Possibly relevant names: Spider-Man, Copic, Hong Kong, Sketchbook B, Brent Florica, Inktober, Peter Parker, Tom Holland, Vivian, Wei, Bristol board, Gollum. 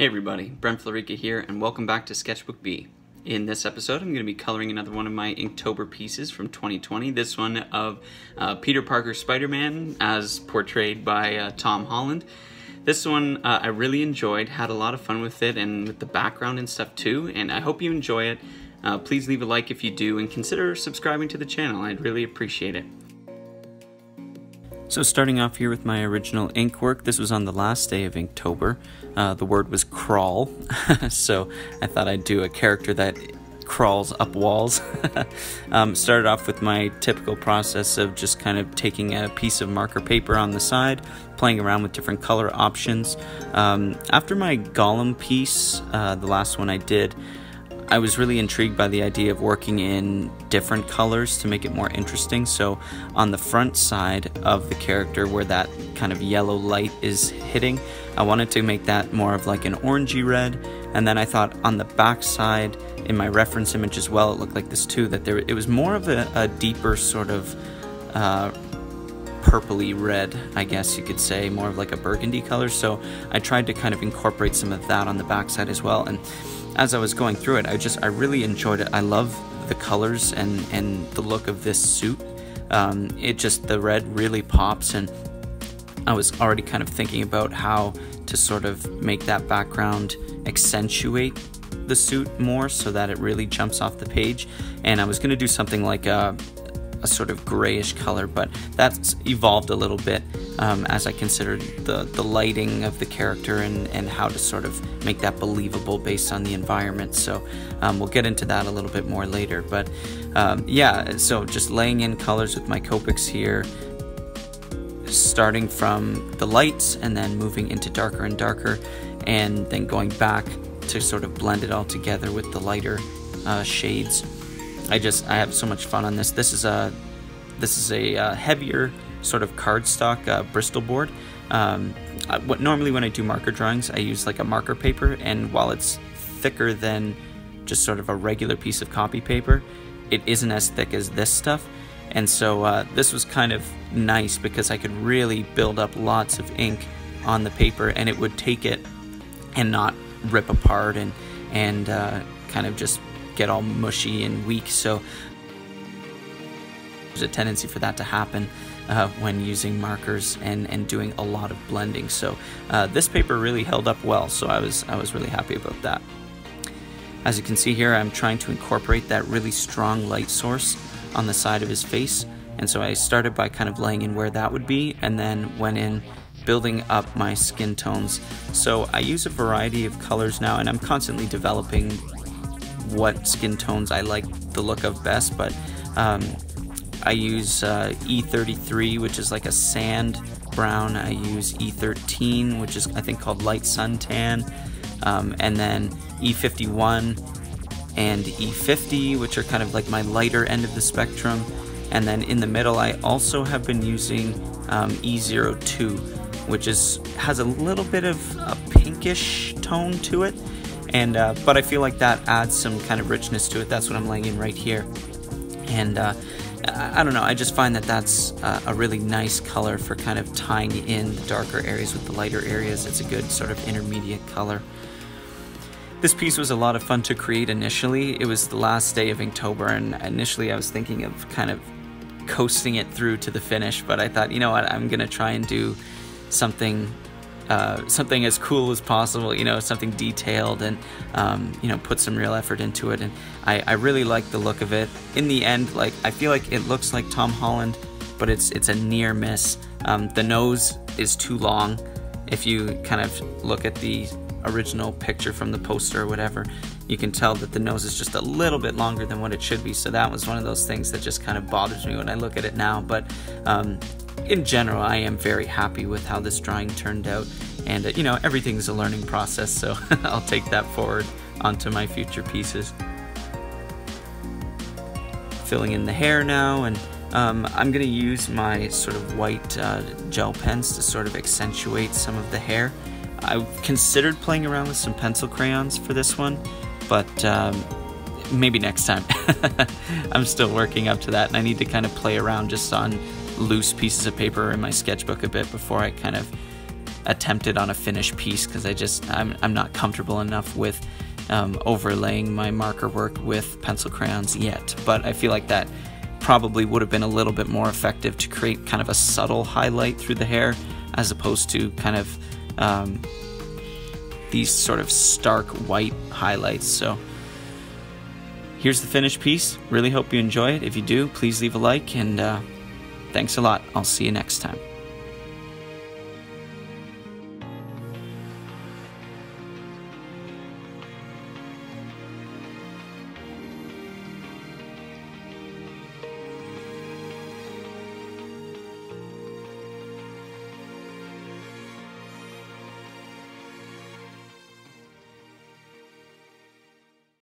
Hey everybody, Brent Florica here, and welcome back to Sketchbook B. In this episode, I'm going to be coloring another one of my Inktober pieces from 2020, this one of Peter Parker Spider-Man as portrayed by Tom Holland. This one I really enjoyed, had a lot of fun with it and with the background and stuff too, and I hope you enjoy it. Please leave a like if you do, and consider subscribing to the channel, I'd really appreciate it. So starting off here with my original ink work, this was on the last day of Inktober. The word was crawl, so I thought I'd do a character that crawls up walls. Started off with my typical process of just kind of taking a piece of marker paper on the side, playing around with different color options. After my Gollum piece, the last one I did, I was really intrigued by the idea of working in different colors to make it more interesting. So on the front side of the character where that kind of yellow light is hitting, I wanted to make that more of like an orangey red. And then I thought on the back side in my reference image as well, it looked like this too, that it was more of a deeper sort of purpley red, I guess you could say, more of like a burgundy color. So I tried to kind of incorporate some of that on the back side as well. And as I was going through it, I really enjoyed it. I love the colors and the look of this suit. It just, the red really pops, and I was already kind of thinking about how to sort of make that background accentuate the suit more so that it really jumps off the page. And I was going to do something like a sort of grayish color, but that's evolved a little bit as I considered the lighting of the character and how to sort of make that believable based on the environment. So we'll get into that a little bit more later, but yeah, so just laying in colors with my Copics here, starting from the lights and then moving into darker and darker, and then going back to sort of blend it all together with the lighter shades. I have so much fun on this. This is a heavier sort of cardstock Bristol board. Normally when I do marker drawings, I use like a marker paper, and while it's thicker than just sort of a regular piece of copy paper, it isn't as thick as this stuff. And so this was kind of nice because I could really build up lots of ink on the paper, and it would take it and not rip apart and kind of just get all mushy and weak. So there's a tendency for that to happen when using markers and doing a lot of blending. So this paper really held up well, so I was really happy about that. As you can see here, I'm trying to incorporate that really strong light source on the side of his face, and so I started by kind of laying in where that would be, and then went in building up my skin tones. So I use a variety of colors now, and I'm constantly developing what skin tones I like the look of best, but I use E33, which is like a sand brown. I use E13, which is I think called light suntan, and then E51 and E50, which are kind of like my lighter end of the spectrum. And then in the middle, I also have been using E02, which has a little bit of a pinkish tone to it. And but I feel like that adds some kind of richness to it. That's what I'm laying in right here. And I don't know, I just find that that's a really nice color for kind of tying in the darker areas with the lighter areas. It's a good sort of intermediate color. This piece was a lot of fun to create initially. It was the last day of Inktober, and initially I was thinking of kind of coasting it through to the finish, but I thought, you know what, I'm gonna try and do something as cool as possible, you know, something detailed, and you know, put some real effort into it. And I really like the look of it. In the end, like, I feel like it looks like Tom Holland, but it's a near miss. The nose is too long. If you kind of look at the original picture from the poster or whatever, you can tell that the nose is just a little bit longer than what it should be. So that was one of those things that just kind of bothers me when I look at it now. But in general, I am very happy with how this drawing turned out, and you know, everything's a learning process, so I'll take that forward onto my future pieces. Filling in the hair now, and I'm gonna use my sort of white gel pens to sort of accentuate some of the hair. I considered playing around with some pencil crayons for this one, but maybe next time. I'm still working up to that, and I need to kind of play around just on loose pieces of paper in my sketchbook a bit before I kind of attempted on a finished piece because I'm not comfortable enough with overlaying my marker work with pencil crayons yet. But I feel like that probably would have been a little bit more effective to create kind of a subtle highlight through the hair as opposed to kind of these sort of stark white highlights. So here's the finished piece. Really hope you enjoy it. If you do, please leave a like, and thanks a lot. I'll see you next time.